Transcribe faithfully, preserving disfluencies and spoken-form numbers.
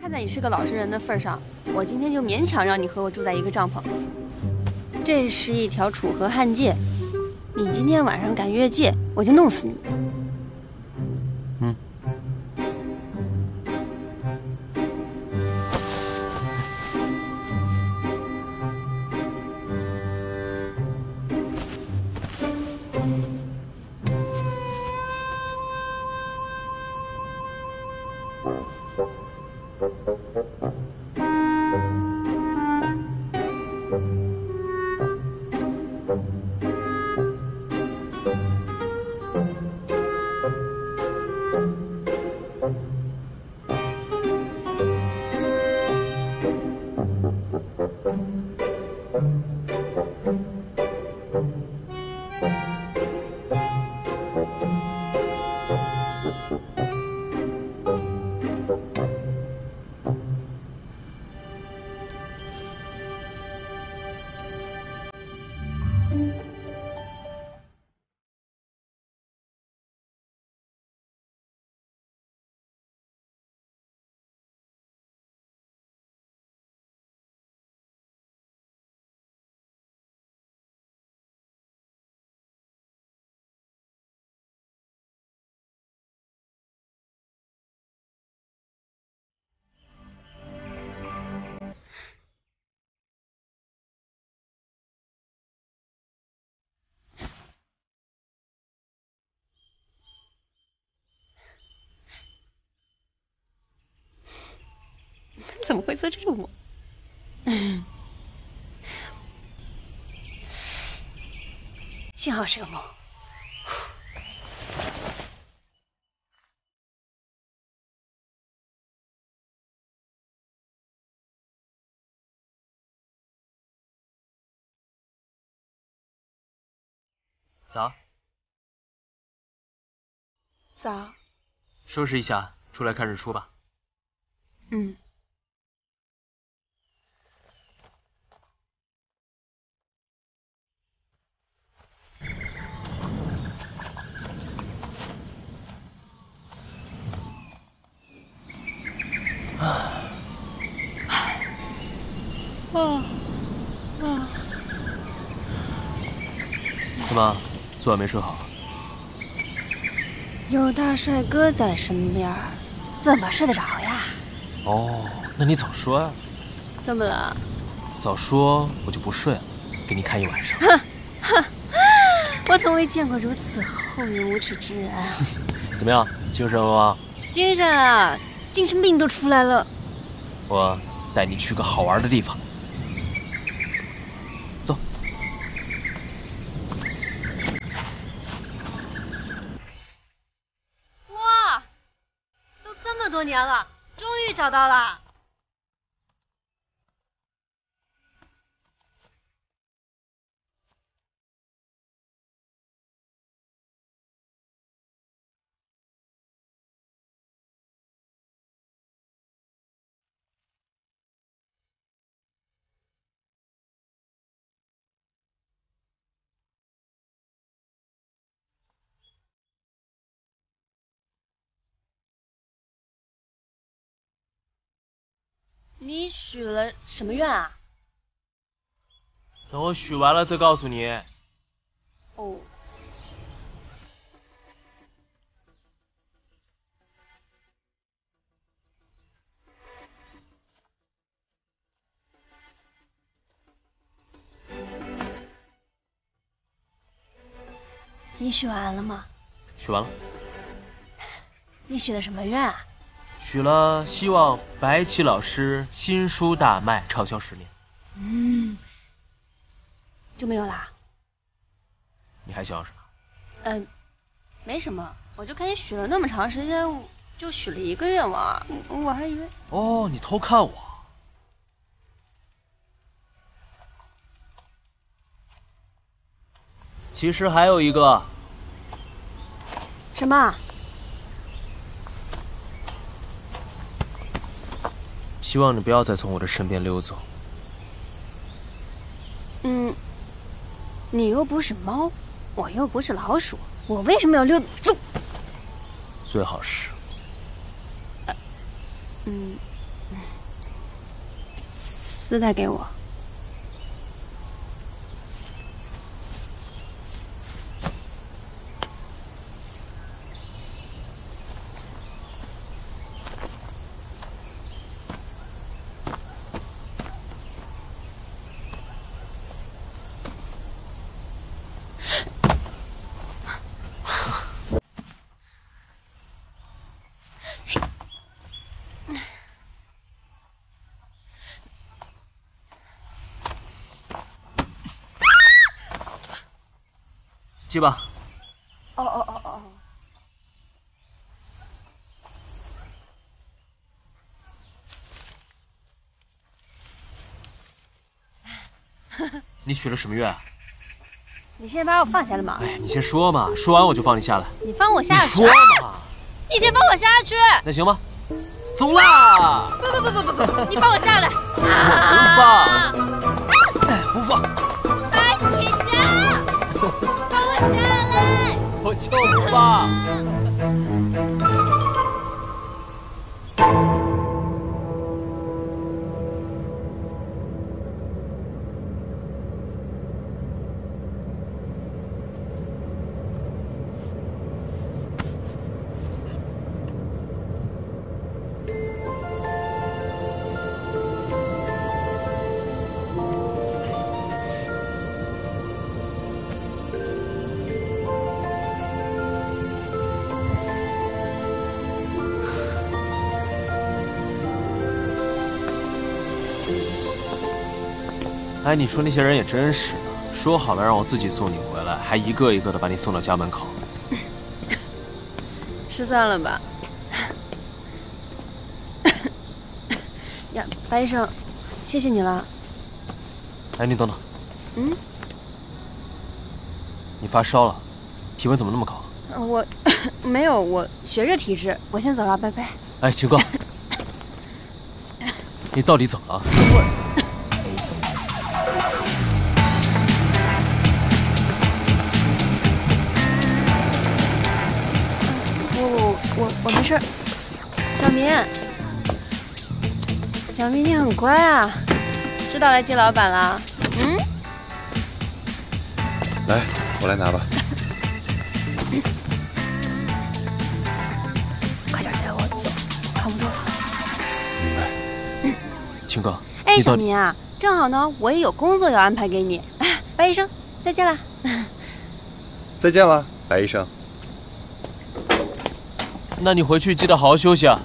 看在你是个老实人的份上，我今天就勉强让你和我住在一个帐篷。这是一条楚河汉界，你今天晚上敢越界，我就弄死你。嗯。 怎么会做这种梦？嗯，幸好是个梦。 早。早。收拾一下，出来看日出吧。嗯。 怎么，昨晚没睡好？有大帅哥在身边，怎么睡得着呀？哦，那你早说呀！怎么了？早说我就不睡了，给你看一晚上。哼哼，我从未见过如此厚颜无耻之人。怎么样，精神了吗？精神啊，精神病都出来了。我带你去个好玩的地方。 多年了，终于找到了。你许了什么愿啊？等我许完了再告诉你。哦。你许完了吗？许完了。你许的什么愿啊？ 许了，希望白起老师新书大卖，畅销十年。嗯，就没有啦？你还想要什么？嗯、呃，没什么，我就看你许了那么长时间，就许了一个愿望，我还以为……哦，你偷看我？其实还有一个。什么？ 希望你不要再从我的身边溜走。嗯，你又不是猫，我又不是老鼠，我为什么要溜你走？最好是。呃、嗯，丝带给我。 去吧。哦哦哦哦。你许了什么愿啊？你现在把我放下了吗？哎，你先说嘛，说完我就放你下来。你放我下去。你说嘛、啊！你先放我下去。那行吧，走啦！不不不不不不，你放我下来。啊、我不放，哎，不放。 我就不放。哎，你说那些人也真是的，说好了让我自己送你回来，还一个一个的把你送到家门口。失算了吧？呀，白医生，谢谢你了。哎，你等等。嗯。你发烧了，体温怎么那么高？我没有，我学着体质。我先走了，拜拜。哎，秦哥，你到底怎么了？我。 我没事，小明，小明你很乖啊，知道来接老板了。嗯，来，我来拿吧。嗯、快点带我走，扛不住了。明白。嗯，秦哥。哎，小明啊，正好呢，我也有工作要安排给你。白医生，再见了。再见了，白医生。 那你回去记得好好休息啊。